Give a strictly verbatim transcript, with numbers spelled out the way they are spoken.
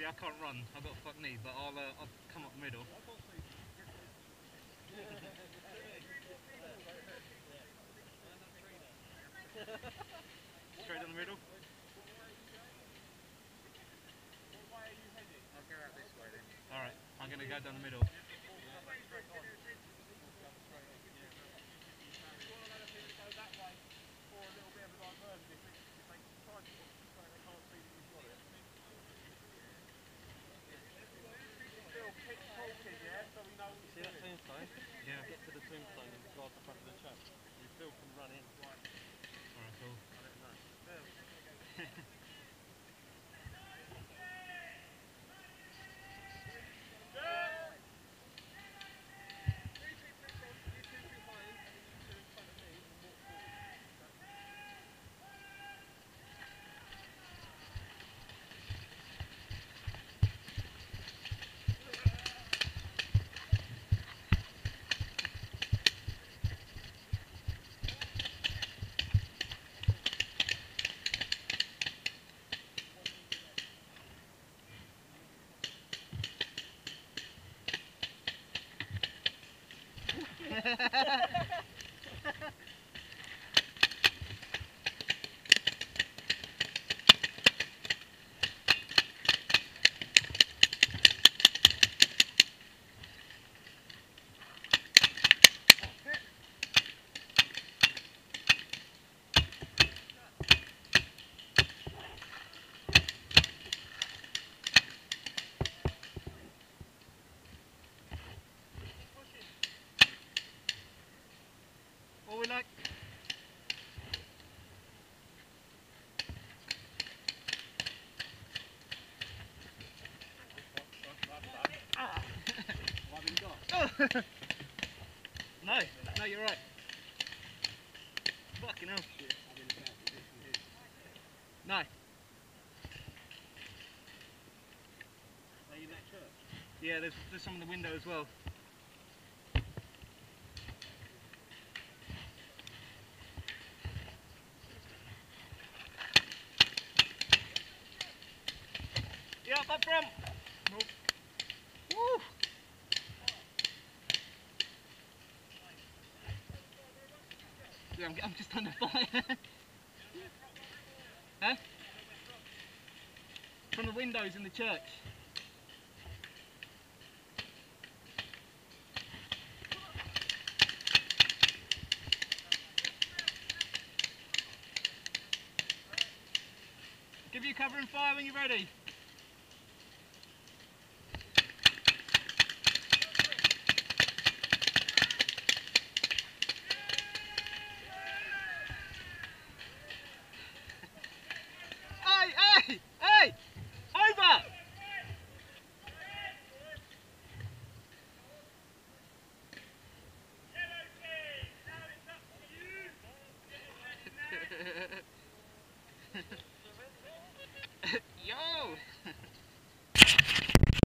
Actually, I can't run. I've got a fuck knee, but I'll, uh, I'll come up the middle. Straight down the middle. I'll go out this way then. Alright, I'm going to go down the middle. See that tombstone? Yeah. Get to the tombstone and go to the front of the church. And Phil can run in. Alright, cool. I don't know. Phil. No, no, you're right. Fucking hell. No. Are you in that church? Yeah, there's, there's some in the window as well. Yeah, up from. Nope. Woo! I'm, I'm just under fire. Huh? From the windows in the church. Give you cover and fire when you're ready. Ha, ha, ha.